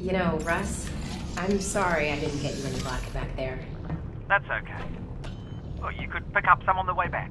You know, Russ, I'm sorry I didn't get you any vodka back there. That's okay. Well, you could pick up some on the way back.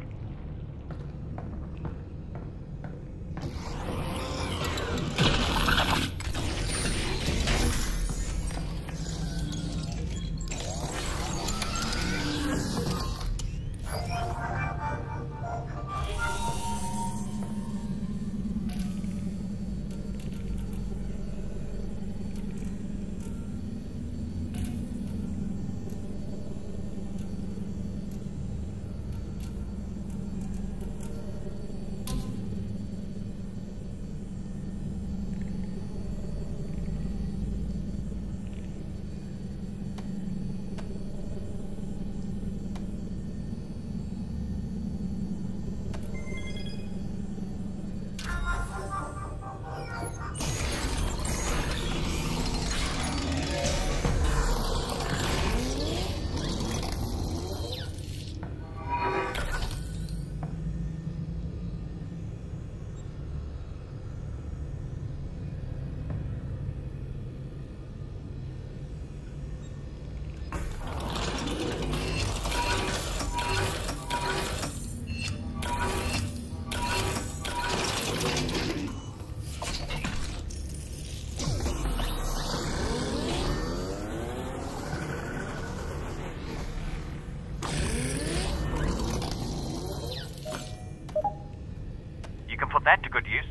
That to good use.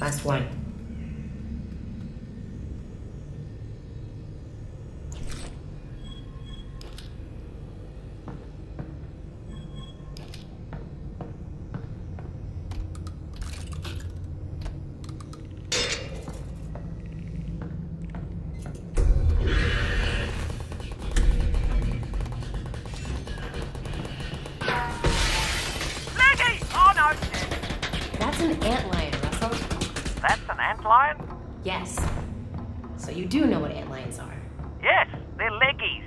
Last one. That's an antlion, Russell. That's an antlion? Yes. So you do know what antlions are. Yes, they're leggies.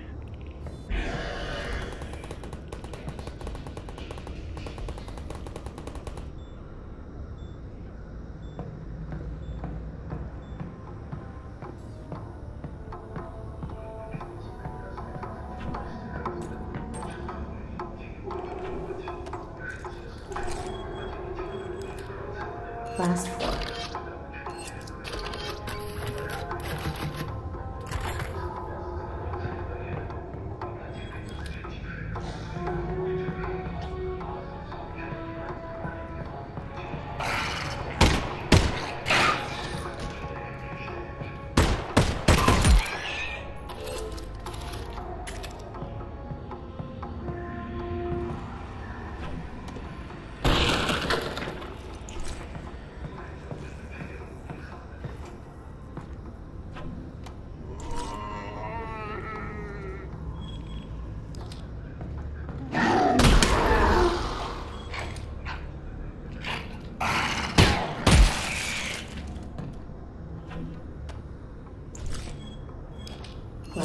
Last one.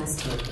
Last one.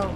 go.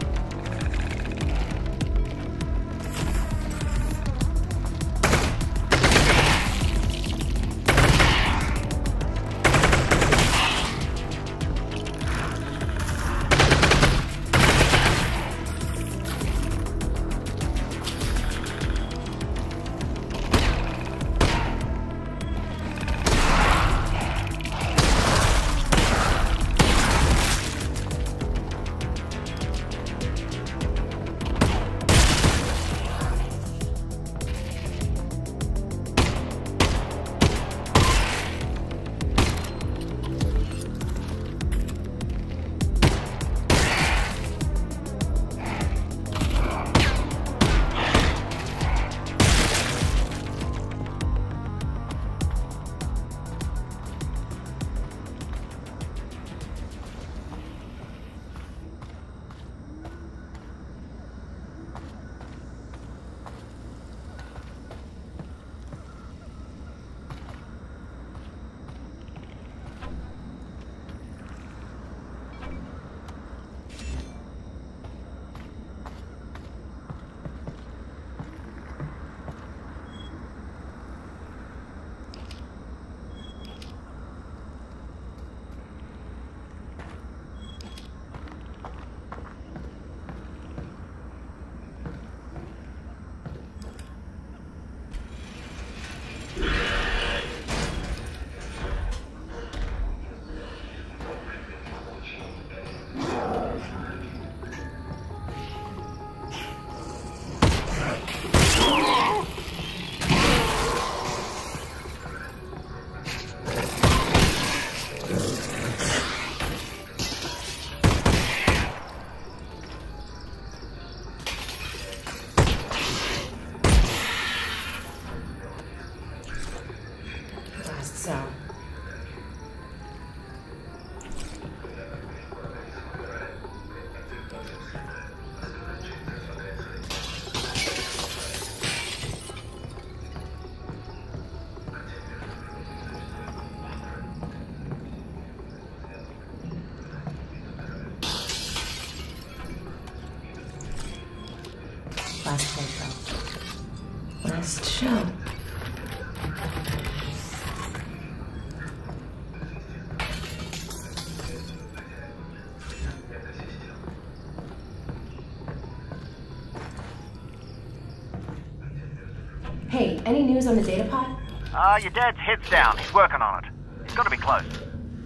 Hey, any news on the data pod? Your dad's head's down. He's working on it. He's got to be close.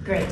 Great.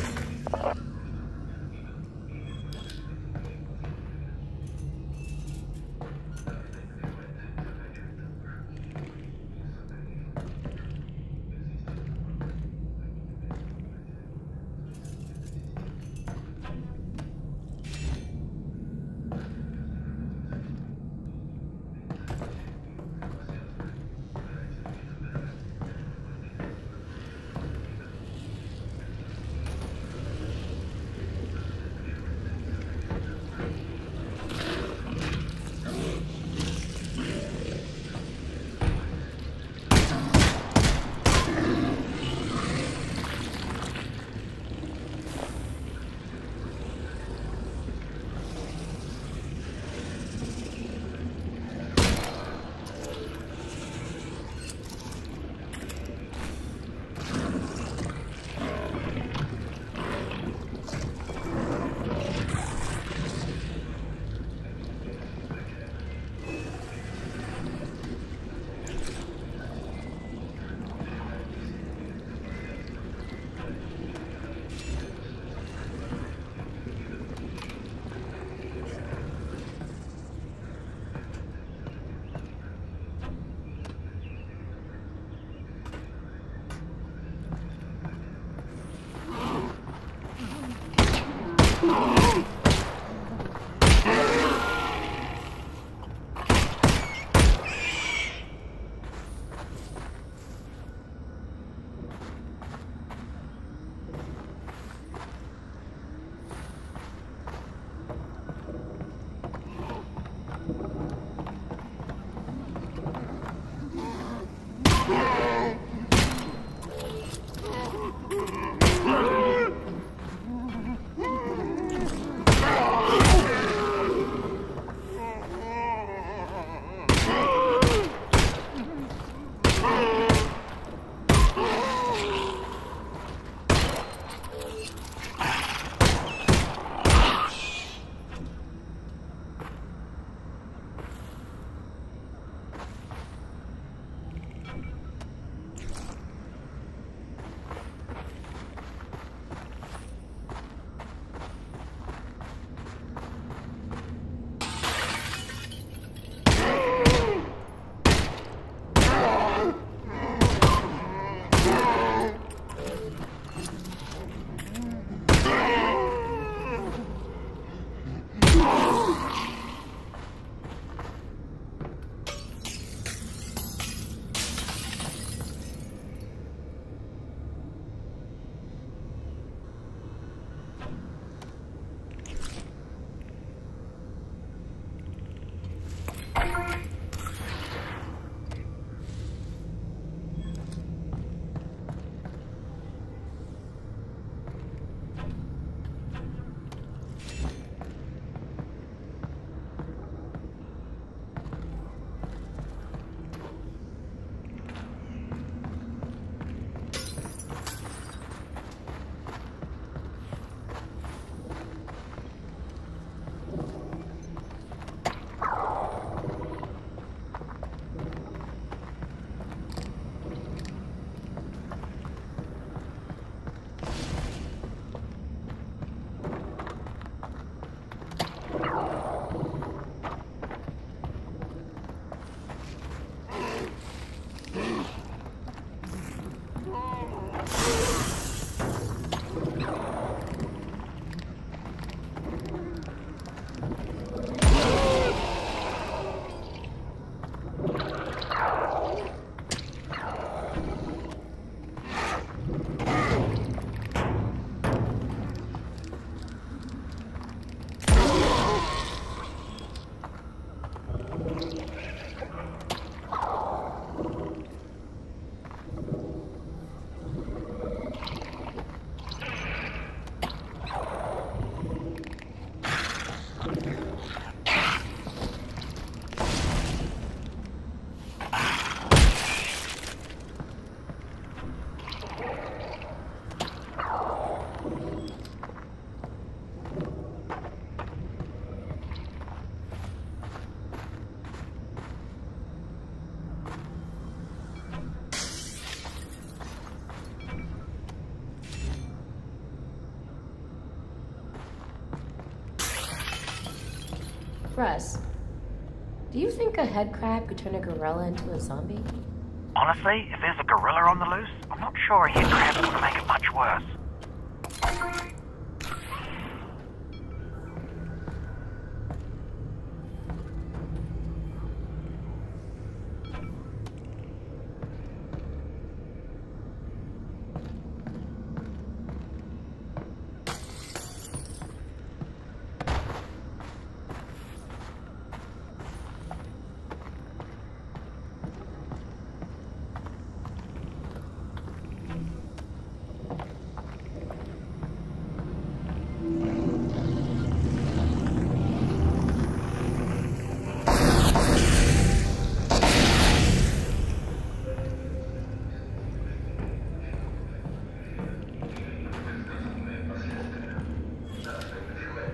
Russ, do you think a headcrab could turn a gorilla into a zombie? Honestly, if there's a gorilla on the loose, I'm not sure a headcrab would make it much worse.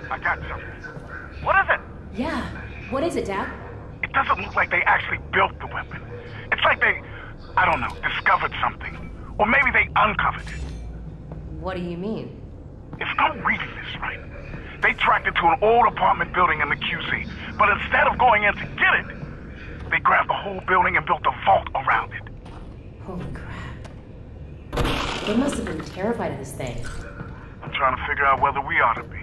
I got something. What is it? Yeah. What is it, Dad? It doesn't look like they actually built the weapon. It's like they, I don't know, discovered something. Or maybe they uncovered it. What do you mean? If I'm reading this right, they tracked it to an old apartment building in the QC. But instead of going in to get it, they grabbed the whole building and built a vault around it. Holy crap. They must have been terrified of this thing. I'm trying to figure out whether we ought to be.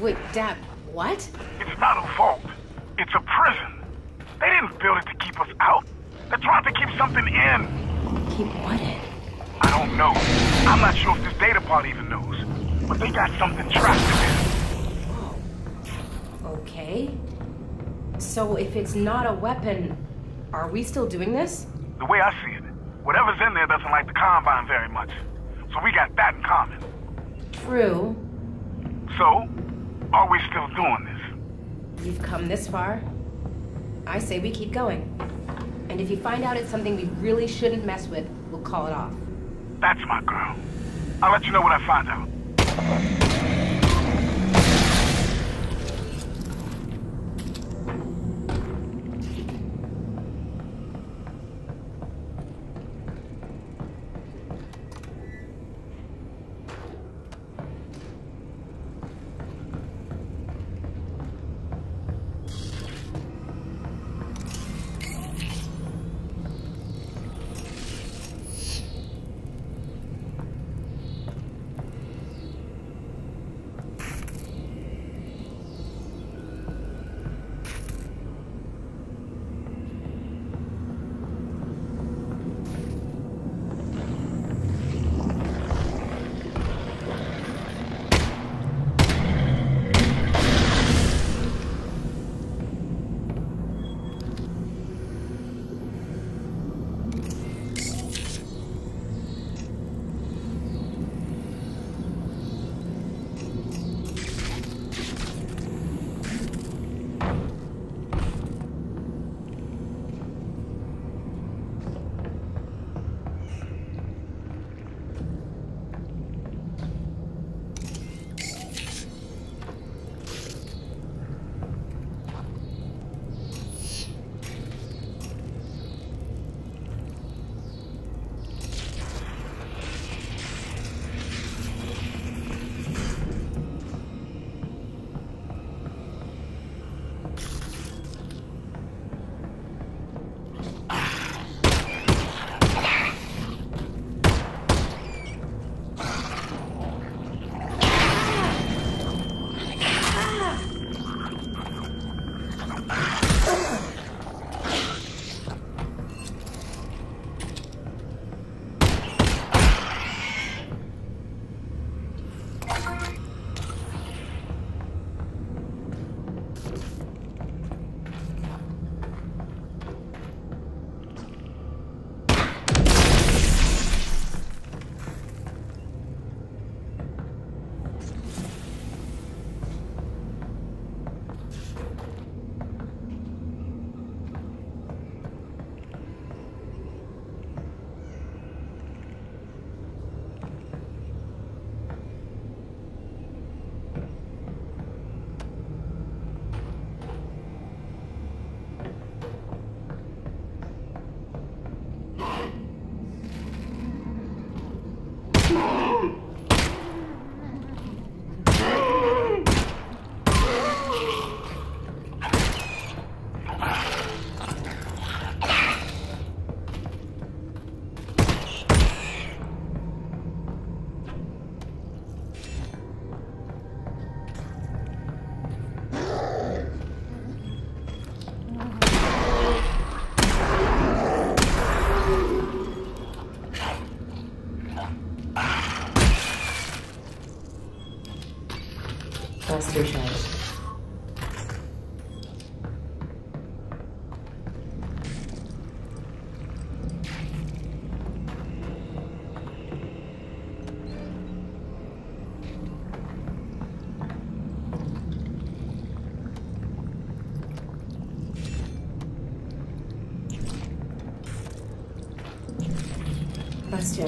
Wait, Dad, what? It's not a vault. It's a prison. They didn't build it to keep us out. They're trying to keep something in. Keep what in? I don't know. I'm not sure if this data part even knows. But they got something trapped in there. Oh. Okay. So if it's not a weapon, are we still doing this? The way I see it, whatever's in there doesn't like the Combine very much. So we got that in common. True. So... are we still doing this? You've come this far. I say we keep going. And if you find out it's something we really shouldn't mess with, we'll call it off. That's my girl. I'll let you know what I find out. question.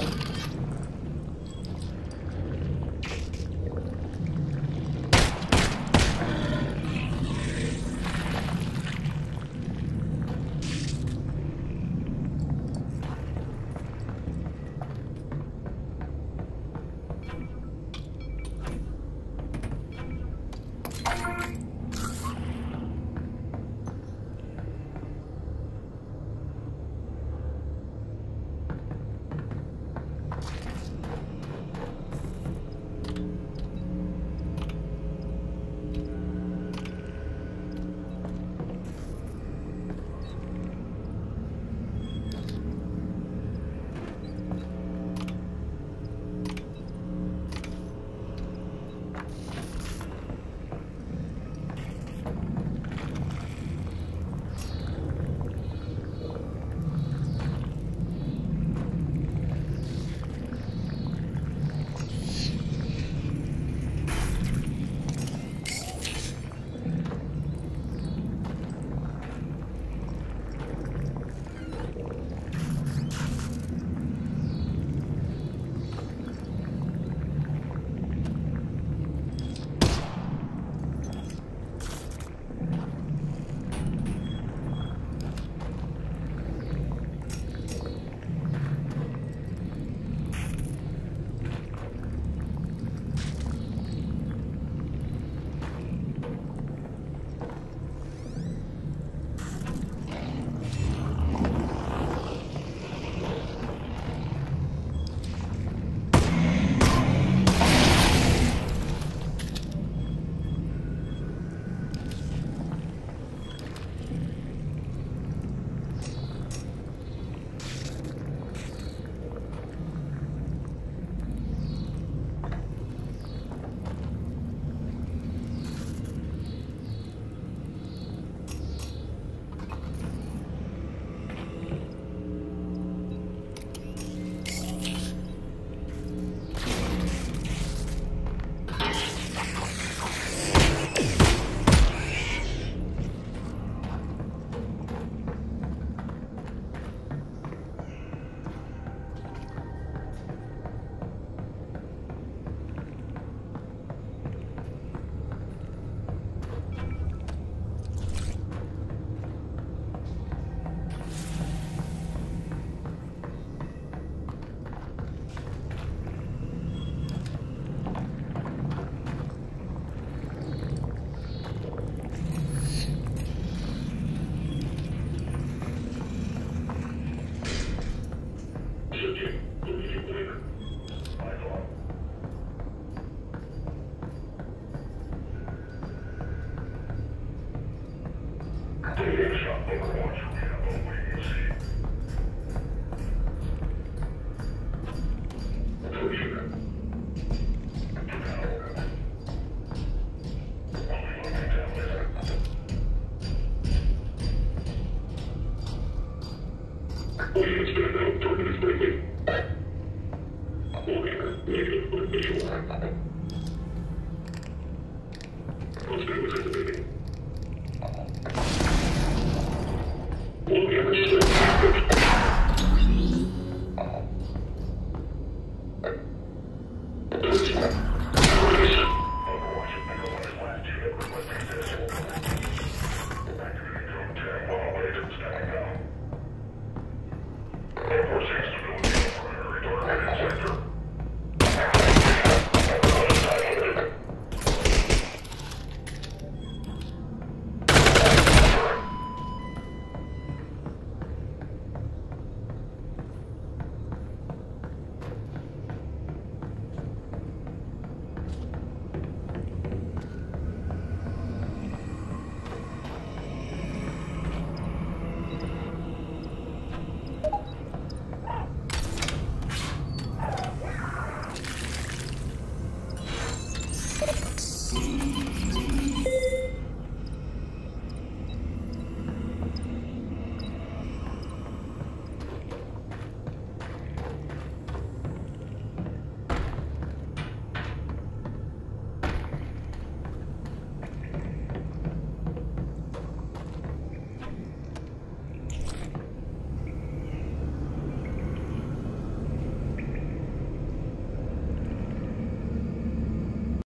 Thank you.